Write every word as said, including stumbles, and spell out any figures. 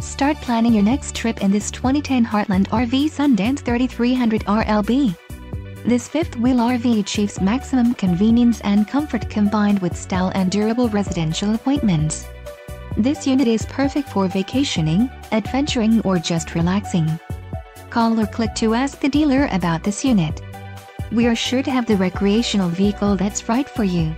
Start planning your next trip in this twenty ten Heartland R V Sundance thirty-three hundred R L B. This fifth-wheel R V achieves maximum convenience and comfort combined with style and durable residential appointments. This unit is perfect for vacationing, adventuring, or just relaxing. Call or click to ask the dealer about this unit. We are sure to have the recreational vehicle that's right for you.